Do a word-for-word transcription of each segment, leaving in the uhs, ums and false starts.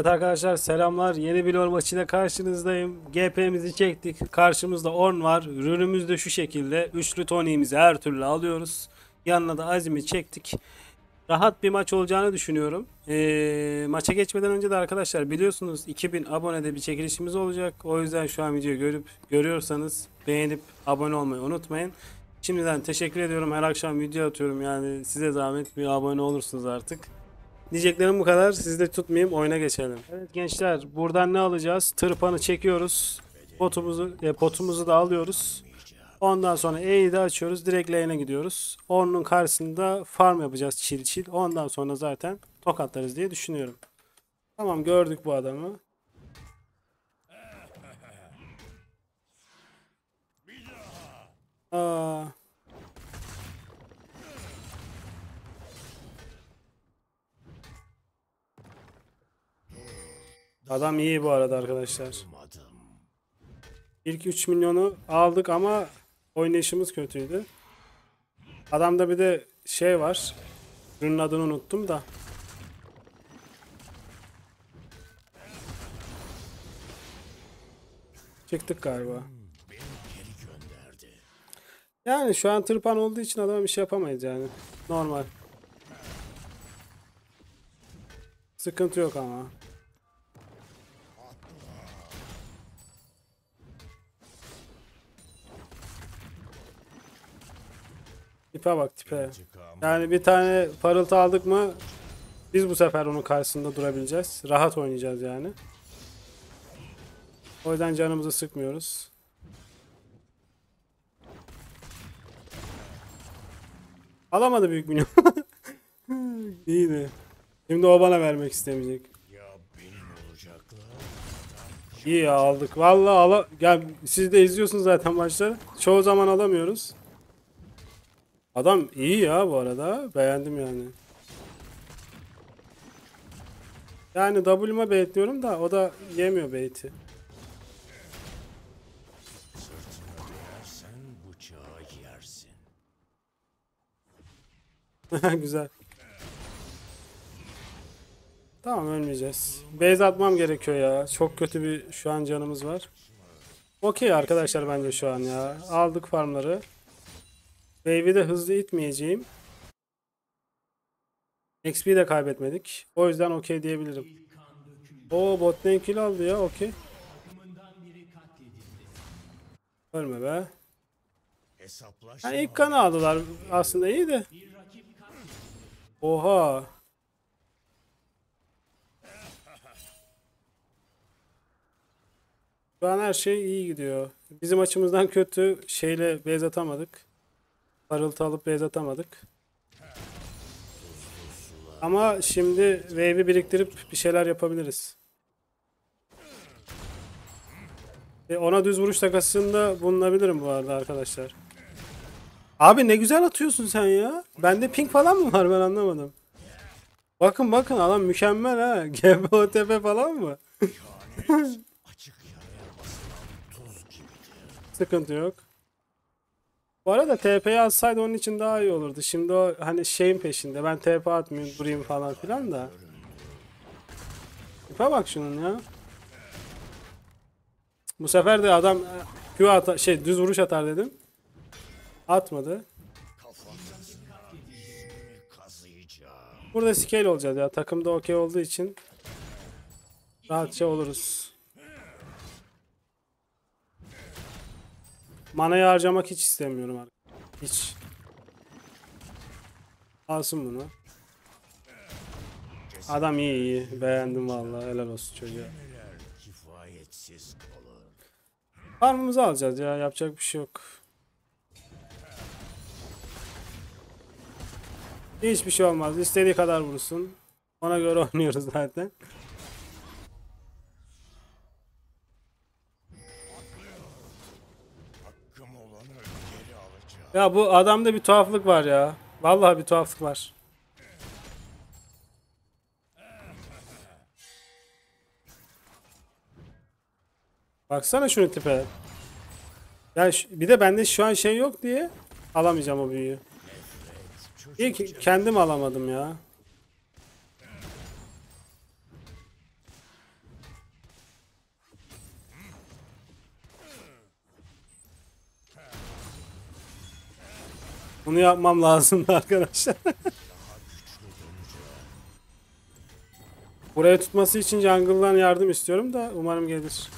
Evet arkadaşlar selamlar. Yeni bir LoL maçıyla karşınızdayım. G P'mizi çektik. Karşımızda Ornn var. Rünümüz de şu şekilde. Üçlü Tony'mizi her türlü alıyoruz. Yanına da Azim'i çektik. Rahat bir maç olacağını düşünüyorum. E, maça geçmeden önce de arkadaşlar biliyorsunuz iki bin abonede bir çekilişimiz olacak. O yüzden şu an videoyu görüp görüyorsanız beğenip abone olmayı unutmayın. Şimdiden teşekkür ediyorum. Her akşam video atıyorum. Yani size zahmet bir abone olursunuz artık. Diyeceklerim bu kadar. Sizi de tutmayayım. Oyuna geçelim. Evet gençler buradan ne alacağız? Tırpanı çekiyoruz. Potumuzu, e, potumuzu da alıyoruz. Ondan sonra E'yi de açıyoruz. Direkt lane'e gidiyoruz. Ornn'un karşısında farm yapacağız çil çil. Ondan sonra zaten tokatlarız diye düşünüyorum. Tamam gördük bu adamı. Aa. Adam iyi bu arada arkadaşlar. İlk üç milyonu aldık ama oynayışımız kötüydü. Adamda bir de şey var. Ürünün adını unuttum da. Çıktık galiba. Yani şu an tırpan olduğu için adama bir şey yapamayız yani. Normal. Sıkıntı yok ama. Tipe bak tipe. Yani bir tane parıltı aldık mı biz bu sefer onun karşısında durabileceğiz. Rahat oynayacağız yani. O yüzden canımızı sıkmıyoruz. Alamadı büyük minyon. İyiydi. Şimdi o bana vermek istemeyecek. İyi ya, aldık. Vallahi ala ya, siz de izliyorsunuz zaten maçları. Çoğu zaman alamıyoruz. Adam iyi ya bu arada. Beğendim yani. Yani W'ma baitliyorum da o da yemiyor baiti. Güzel. Tamam ölmeyeceğiz. Base atmam gerekiyor ya. Çok kötü bir şu an canımız var. Okey arkadaşlar bence şu an ya. Aldık farmları. Wave'i de hızlı itmeyeceğim. X P de kaybetmedik. O yüzden okey diyebilirim. Oo bottan kill aldı ya, okey. Ölme be. Yani ilk kanı aldılar aslında, iyi de. Oha. Şu an her şey iyi gidiyor. Bizim açımızdan kötü şeyle base atamadık. Parıltı alıp base atamadık. Ama şimdi wave'i biriktirip bir şeyler yapabiliriz. E ona düz vuruş takasında bulunabilirim bu arada arkadaşlar. Abi ne güzel atıyorsun sen ya. Bende ping falan mı var, ben anlamadım. Bakın bakın adam mükemmel ha. G B O T P falan mı? Sıkıntı yok. Bu arada T P'yi atsaydı onun için daha iyi olurdu. Şimdi o hani şeyin peşinde. Ben T P atmayayım, durayım falan filan da. Tipe bak şunun ya. Bu sefer de adam Q atar, şey düz vuruş atar dedim. Atmadı. Burada scale olacağız ya. Takımda okey olduğu için rahatça oluruz. Manayı harcamak hiç istemiyorum arkadaşlar. Hiç. Alsın bunu. Adam iyi iyi. Beğendim vallahi. Helal olsun çocuğa. Farmımızı alacağız ya. Yapacak bir şey yok. Hiçbir şey olmaz. İstediği kadar vursun. Ona göre oynuyoruz zaten. Ya bu adamda bir tuhaflık var ya. Vallahi bir tuhaflık var. Baksana şunu tipe. Ya bir de bende şu an şey yok diye alamayacağım o büyüyü. İyi ki kendim alamadım ya. Bunu yapmam lazımdı arkadaşlar. Buraya tutması için jungle'dan yardım istiyorum da umarım gelir.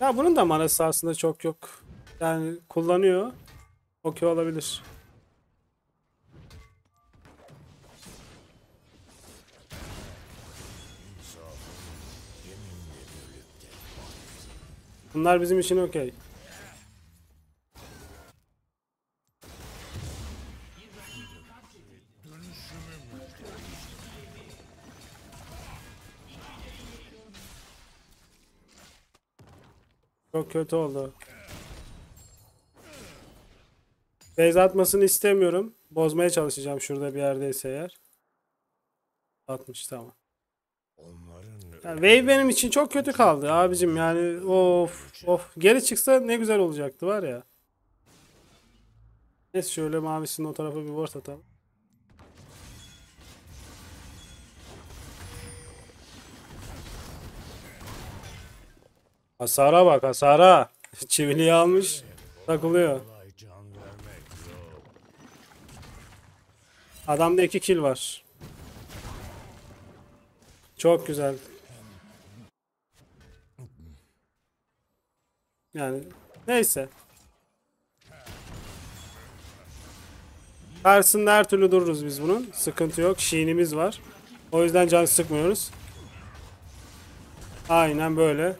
Ya bunun da manası aslında çok yok. Yani kullanıyor. Okey olabilir. Bunlar bizim için okey. Çok kötü oldu. Base atmasını istemiyorum. Bozmaya çalışacağım şurada bir yerdeyse eğer. Atmış, tamam. Yani wave benim için çok kötü kaldı abicim yani, of of, geri çıksa ne güzel olacaktı var ya. Neyse şöyle mavisinin o tarafa bir ward atalım. Hasara bak hasara. Çiviliği almış takılıyor. Adamda iki kill var. Çok güzel. Yani neyse. Karşısında her türlü dururuz biz bunun. Sıkıntı yok. Şiinimiz var. O yüzden can sıkmıyoruz. Aynen böyle.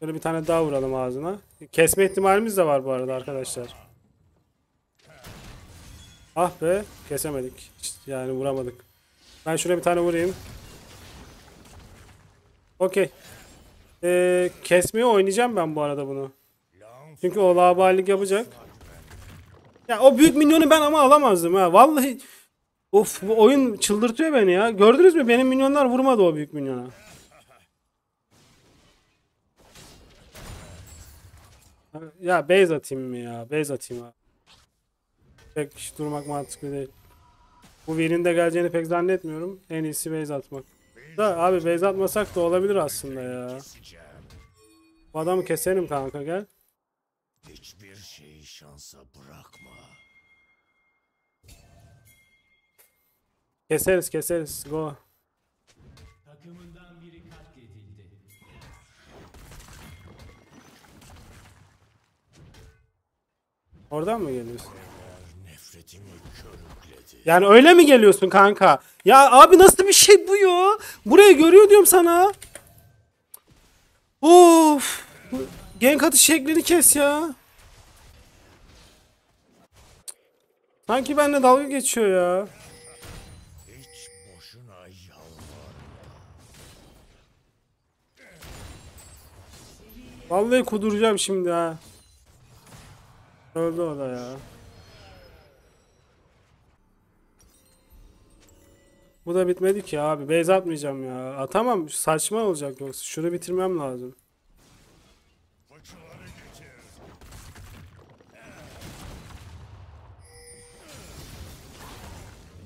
Böyle bir tane daha vuralım ağzına. Kesme ihtimalimiz de var bu arada arkadaşlar. Ah be. Kesemedik. Yani vuramadık. Ben şuraya bir tane vurayım. Okey. Ee, kesmeye oynayacağım ben bu arada bunu. Çünkü o laubalilik yapacak. Ya o büyük minyonu ben ama alamazdım ha. Vallahi of, bu oyun çıldırtıyor beni ya. Gördünüz mü? Benim minyonlar vurmadı o büyük minyona. Ya base atayım mı ya? Base atayım ha. Pek hiç durmak mantıklı değil. Bu V'nin de geleceğini pek zannetmiyorum. En iyisi base atmak. Da abi base atmasak da olabilir aslında ya. Bu adamı keselim kanka, gel. Hiçbir şeyi şansa bırakma. Keseriz keseriz go. Takımından biri katledildi. Oradan mı geliyorsun? Yani öyle mi geliyorsun kanka? Ya abi nasıl bir şey bu ya? Burayı görüyor diyorum sana. Of, gank atış şeklini kes ya. Sanki benimle dalga geçiyor ya. Hiç boşuna yalvarma. Vallahi kuduracağım şimdi ha. Öldü o da ya. Bu da bitmedi ki abi. Base atmayacağım ya. Atamam. Saçma olacak yoksa. Şunu bitirmem lazım.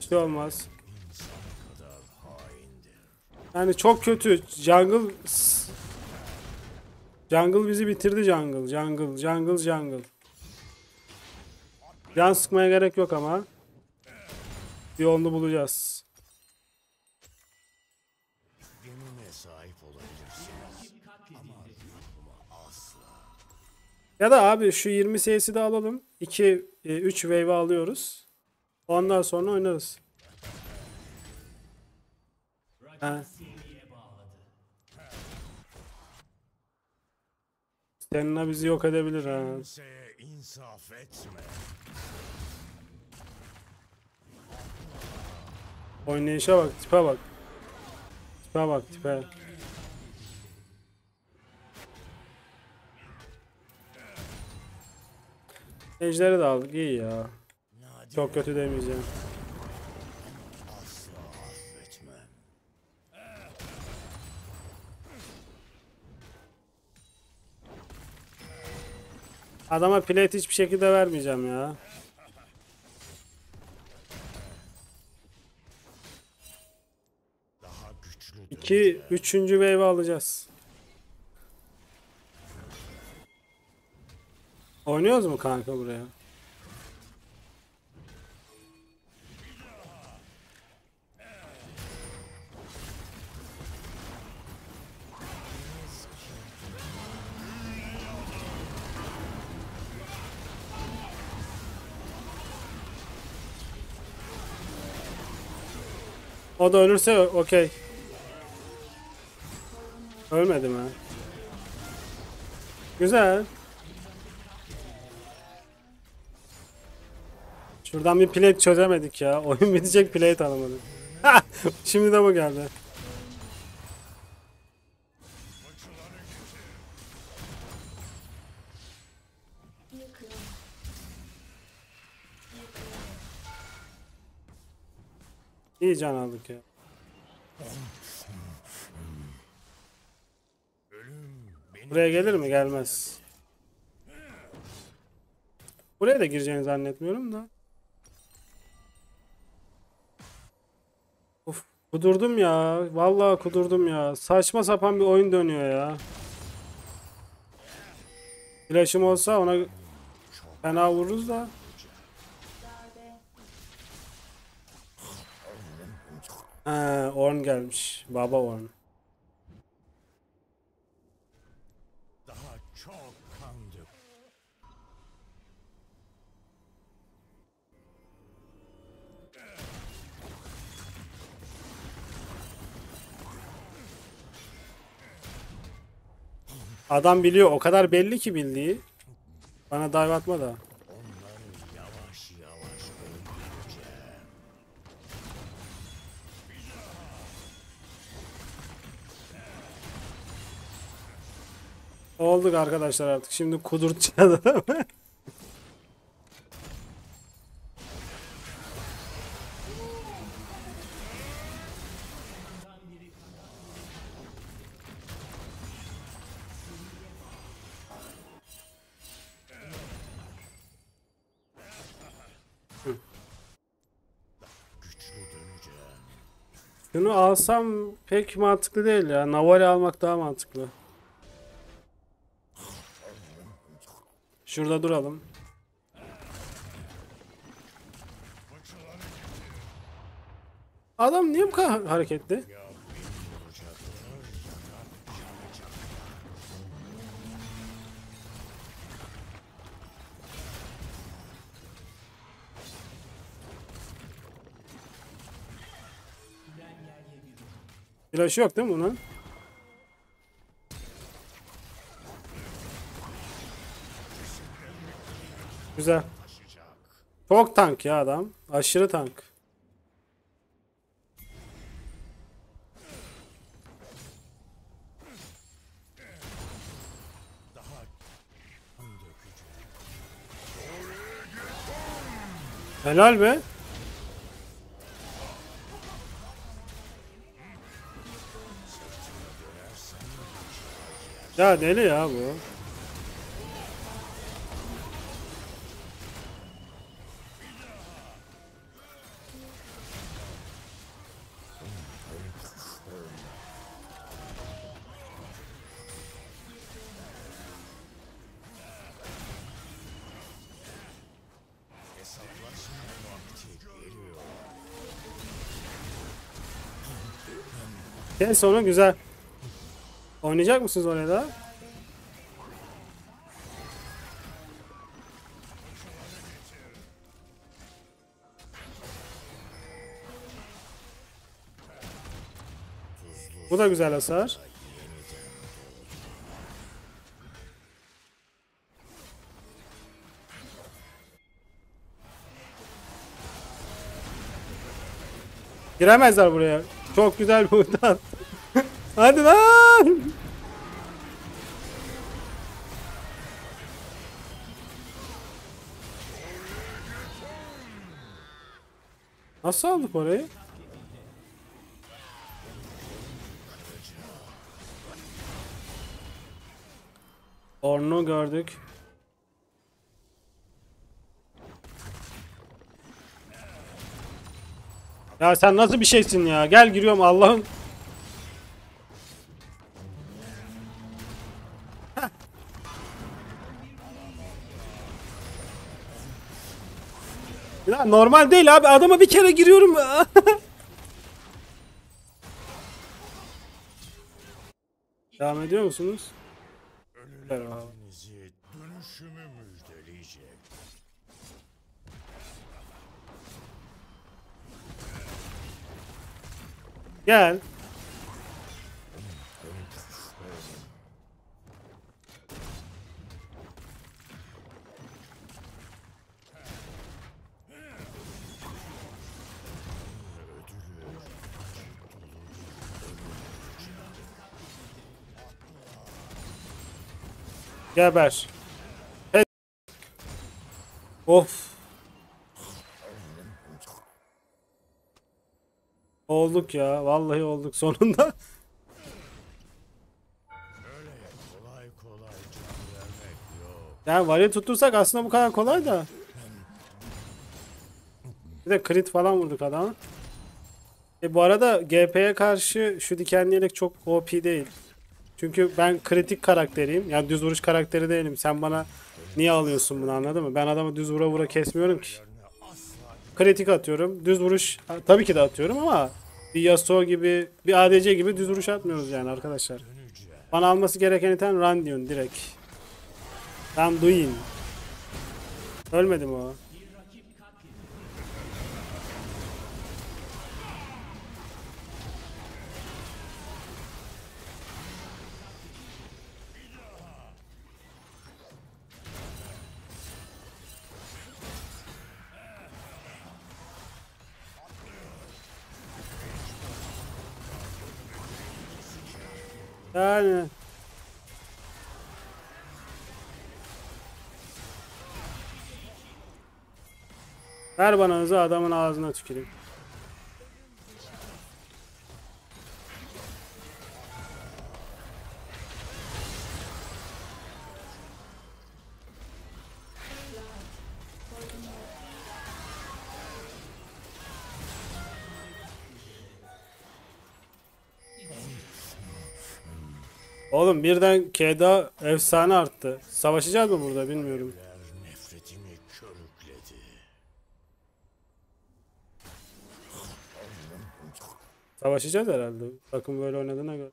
Hiç şey olmaz. Yani çok kötü. Jungle. Jungle bizi bitirdi jungle. Jungle. Jungle. Jungle. Can sıkmaya gerek yok ama. Bir yolunu bulacağız. Ya da abi şu yirmi sayısı de alalım. iki üç wave alıyoruz. Ondan sonra oynarız. Ha. Seninle bizi yok edebilir ha. Oynayışa bak, tipe bak. Tipe bak, tipe. Gençleri de aldık, iyi ya. Çok kötü demeyeceğim. Adama plate hiçbir şekilde vermeyeceğim ya. İki, üçüncü wave alacağız. Oynuyoruz mu kanka buraya? O da ölürse okey. Ölmedi mi? Güzel. Şuradan bir plate çözemedik ya. Oyun bitecek, plate alamadık. Şimdi de bu geldi. İyi can aldık ya. Buraya gelir mi? Gelmez. Buraya da gireceğini zannetmiyorum da. Of, kudurdum ya. Vallahi kudurdum ya. Saçma sapan bir oyun dönüyor ya. Flash'ım olsa ona fena vururuz da. He, Ornn gelmiş. Baba Ornn. Daha çok kandı. Adam biliyor. O kadar belli ki bildiği. Bana dive atma da. Olduk arkadaşlar artık. Şimdi kudurtacağız. Bunu alsam pek mantıklı değil ya. Navali almak daha mantıklı. Şurada duralım. Adam niye bu kadar hareketli? Flaşı yok değil mi bunun? Güzel. Çok tank ya adam. Aşırı tank. Helal be. Ya deli ya bu. Sonra güzel. Oynayacak mısınız oraya da? Bu da güzel hasar. Giremezler buraya. Çok güzel buradan. Hadi lan! Nasıl aldık orayı? Ornn'u gördük. Ya sen nasıl bir şeysin ya? Gel giriyorum Allah'ım. Ya normal değil abi. Adama bir kere giriyorum. Devam ediyor musunuz? Merhaba. Gel. Geber. He of. Olduk ya. Vallahi olduk sonunda. Yani varya tuttursak aslında bu kadar kolay da. Bir de crit falan vurduk adamı. E bu arada G P'ye karşı şu dikenli yelek çok O P değil. Çünkü ben kritik karakteriyim. Yani düz vuruş karakteri değilim. Sen bana niye alıyorsun bunu, anladın mı? Ben adamı düz vura vura kesmiyorum ki. Kritik atıyorum. Düz vuruş tabii ki de atıyorum ama bir Yasuo gibi, bir A D C gibi düz vuruş atmıyoruz yani arkadaşlar. Bana alması gereken iten Randion direkt. Randuin. Ölmedi mi o? Yani ver bananızı, adamın ağzına tüküreyim. Oğlum birden K D A efsane arttı. Savaşacağız mı burada bilmiyorum. Savaşacağız herhalde. Takım böyle oynadığına göre.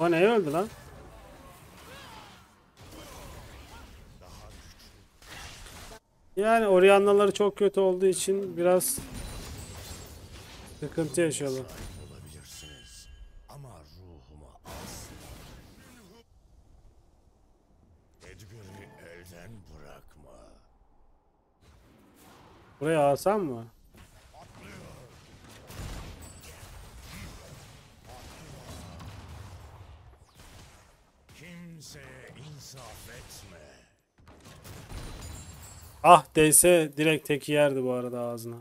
O neye öldü lan? Yani Orianna'ları çok kötü olduğu için biraz sıkıntı yaşıyorlar. Buraya alsam mı? Ah değse direkt teki yerdi bu arada ağzına.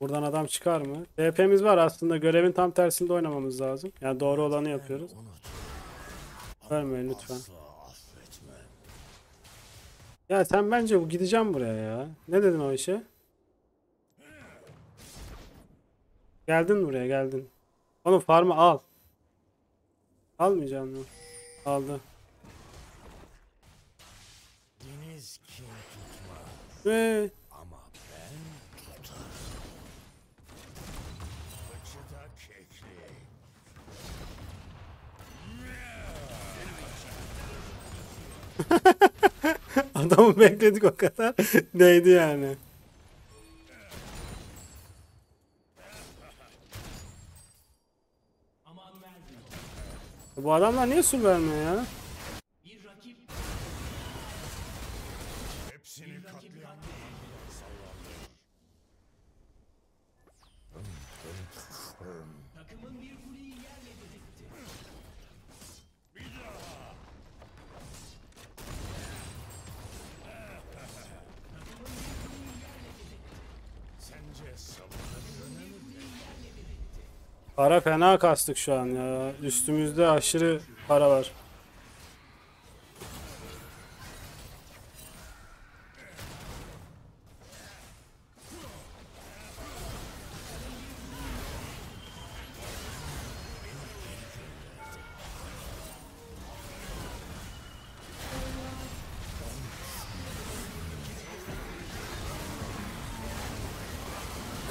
Buradan adam çıkar mı? T P'miz var aslında, görevin tam tersinde oynamamız lazım. Yani doğru olanı yapıyoruz. Vermeyin lütfen. Ya sen bence bu gideceğim buraya ya. Ne dedin o işe? Geldin buraya, geldin. Oğlum farmı al. Almayacağım mı? Aldı. Ve ama ben tutarım. Adamı bekledik o kadar. Değdi yani. Bu adamlar niye su vermiyor ya? Para fena kastık şu an ya. Üstümüzde aşırı para var.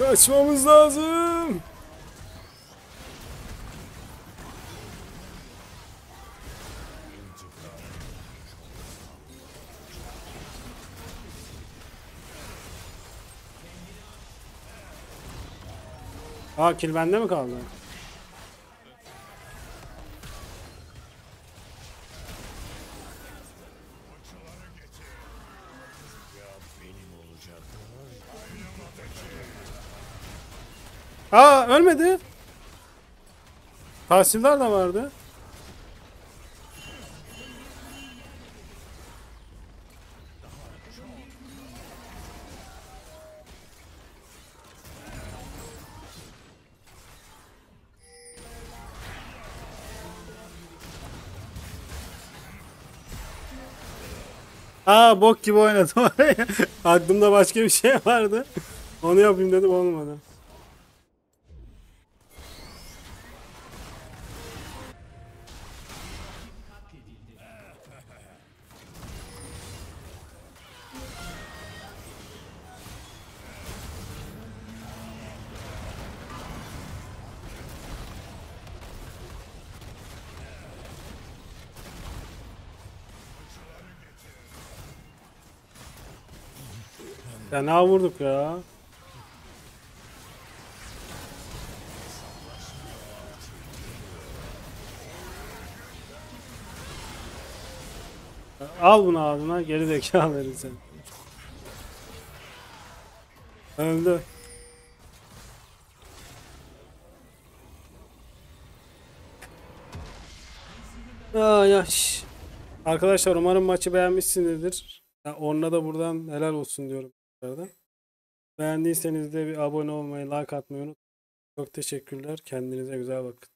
Kaçmamız lazım. Aa, kill bende mi kaldı? Aa, ölmedi. Pasifler de vardı. Aa, bok gibi oynadım oraya. Aklımda başka bir şey vardı. Onu yapayım dedim, olmadı. Ya ne vurduk ya? Al bunu ağzına, geri zekalı verin sen. Öldü. Aa, yaş. Arkadaşlar umarım maçı beğenmişsinizdir. Ornn'a da buradan helal olsun diyorum. Beğendiyseniz de bir abone olmayı, like atmayı unutmayın. Çok teşekkürler. Kendinize güzel bakın.